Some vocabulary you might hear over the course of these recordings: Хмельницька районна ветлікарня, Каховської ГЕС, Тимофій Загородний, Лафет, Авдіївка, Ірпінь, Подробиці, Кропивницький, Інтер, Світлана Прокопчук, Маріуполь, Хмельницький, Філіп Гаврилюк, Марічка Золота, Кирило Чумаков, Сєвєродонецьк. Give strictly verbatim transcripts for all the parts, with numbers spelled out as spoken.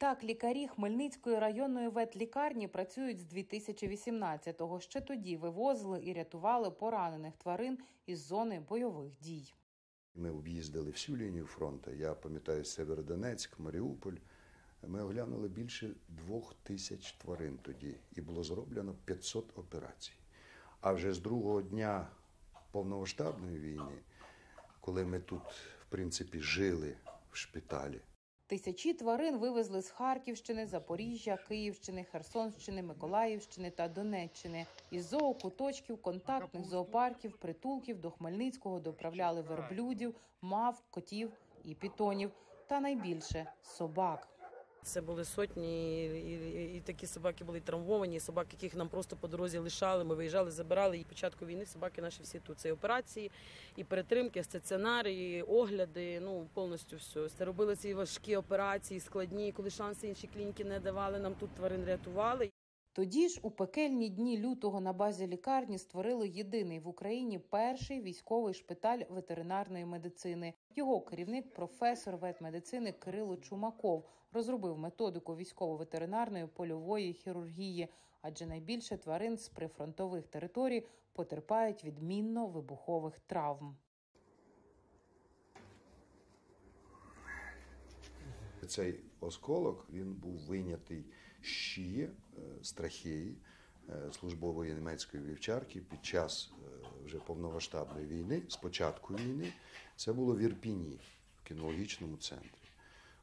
Так, лікарі Хмельницької районної ветлікарні працюють з дві тисячі вісімнадцятого. Ще тоді вивозили і рятували поранених тварин із зони бойових дій. Ми об'їздили всю лінію фронту. Я пам'ятаю Сєвєродонецьк, Маріуполь. Ми оглянули більше двох тисяч тварин тоді. І було зроблено п'ятсот операцій. А вже з другого дня повномасштабної війни, коли ми тут, в принципі, жили в шпиталі. Тисячі тварин вивезли з Харківщини, Запоріжжя, Київщини, Херсонщини, Миколаївщини та Донеччини. Із зоокуточків, контактних зоопарків, притулків до Хмельницького доправляли верблюдів, мавп, котів і пітонів. Та найбільше – собак. Це були сотні, і, і такі собаки були травмовані, і собаки, яких нам просто по дорозі лишали, ми виїжджали, забирали. І початку війни собаки наші всі тут. Це і операції, і перетримки, стаціонари, огляди, ну, повністю все. Це робили ці важкі операції, складні, коли шанси інші клініки не давали, нам тут тварин рятували. Тоді ж у пекельні дні лютого на базі лікарні створили єдиний в Україні перший військовий шпиталь ветеринарної медицини. Його керівник, професор ветмедицини Кирило Чумаков, розробив методику військово-ветеринарної польової хірургії, адже найбільше тварин з прифронтових територій потерпають від мінно-вибухових травм. Цей осколок, він був вийнятий з шиї, з трахеї службової німецької вівчарки під час вже повномасштабної війни, з початку війни. Це було в Ірпіні, в кінологічному центрі.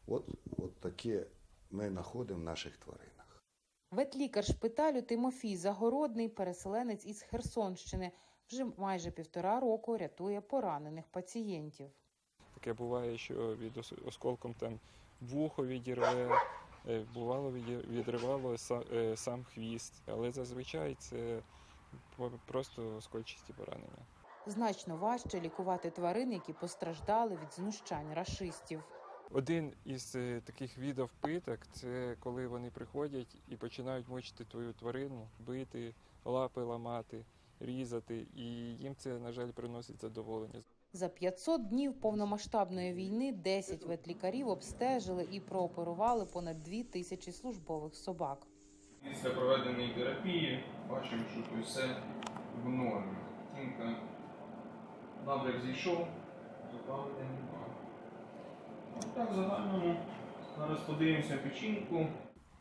От, от таке ми знаходимо в наших тваринах. Ветлікар шпиталю Тимофій Загородний, переселенець із Херсонщини, вже майже півтора року рятує поранених пацієнтів. Таке буває, що від осколком там вухо відірве, бувало відривало сам хвіст, але зазвичай це просто оскольчасті поранення. Значно важче лікувати тварин, які постраждали від знущань рашистів. Один із таких видів питок – це коли вони приходять і починають мучити твою тварину, бити, лапи ламати, різати, і їм це, на жаль, приносить задоволення. За п'ятсот днів повномасштабної війни десять ветлікарів обстежили і прооперували понад дві тисячі службових собак. Після проведеної терапії бачимо, що все в нормі. Тінка набряк зійшов, заправити немає. Так, в загальному зараз подивимося печінку.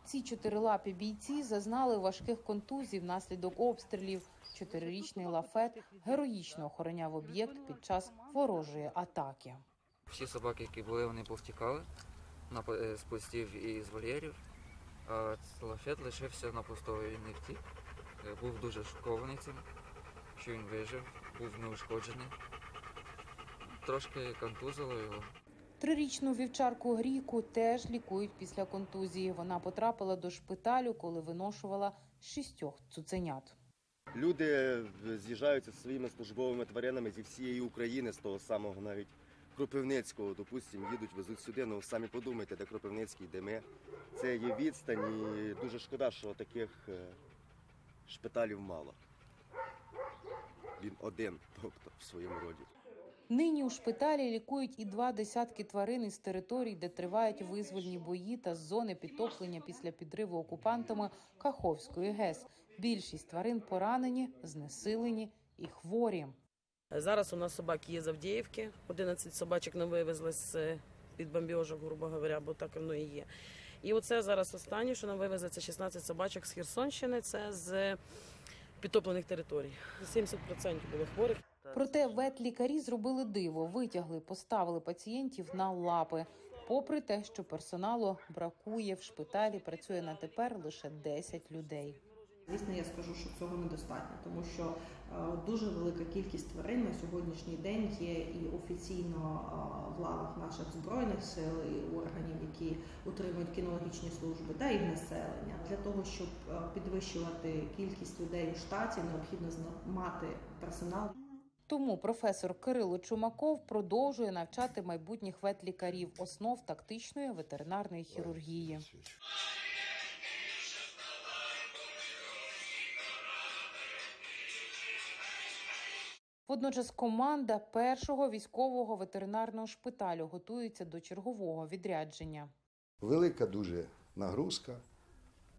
Ці чотирилапі бійці зазнали важких контузій внаслідок обстрілів. Чотирирічний Лафет героїчно охороняв об'єкт під час ворожої атаки. Всі собаки, які були, вони повтікали з постів і з вольєрів, а Лафет лишився на пустовій втік. Був дуже шокований цим, що він вижив, був неушкоджений. Трошки контузило його. Трирічну вівчарку Гріку теж лікують після контузії. Вона потрапила до шпиталю, коли виношувала шістьох цуценят. Люди з'їжджаються зі своїми службовими тваринами зі всієї України, з того самого навіть Кропивницького, допустимо, їдуть, везуть сюди, ну самі подумайте, де Кропивницький, де ми. Це є відстань і дуже шкода, що таких шпиталів мало. Він один, тобто, в своєму роді. Нині у шпиталі лікують і два десятки тварин із територій, де тривають визвольні бої та з зони підтоплення після підриву окупантами Каховської ГЕС. Більшість тварин поранені, знесилені і хворі. Зараз у нас собаки є з Авдіївки. одинадцять собачок нам вивезли з під бомбіжок, грубо говоря, бо так воно і є. І оце зараз останнє, що нам вивезли, це шістнадцять собачок з Херсонщини, це з підтоплених територій. сімдесят відсотків було хворих. Проте ветлікарі зробили диво, витягли, поставили пацієнтів на лапи. Попри те, що персоналу бракує, в шпиталі працює на тепер лише десять людей. Звісно, я скажу, що цього недостатньо, тому що дуже велика кількість тварин на сьогоднішній день є і офіційно в лавах наших збройних сил, і органів, які утримують кінологічні служби, та і в населення. Для того, щоб підвищувати кількість людей у штаті, необхідно мати персонал. Тому професор Кирило Чумаков продовжує навчати майбутніх ветлікарів основ тактичної ветеринарної хірургії. Водночас команда першого військового ветеринарного шпиталю готується до чергового відрядження. Велика дуже нагрузка,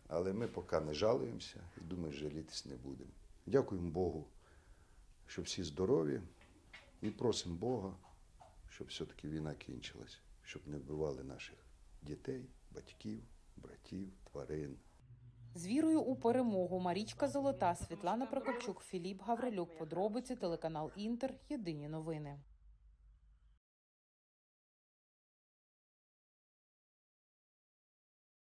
але ми поки не жалуємося і, думаю, жалітись не будемо. Дякуємо Богу, що всі здорові, і просимо Бога, щоб все-таки війна кінчилась, щоб не вбивали наших дітей, батьків, братів, тварин. З вірою у перемогу Марічка Золота, Світлана Прокопчук, Філіп Гаврилюк. Подробиці, телеканал «Інтер», єдині новини.